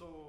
So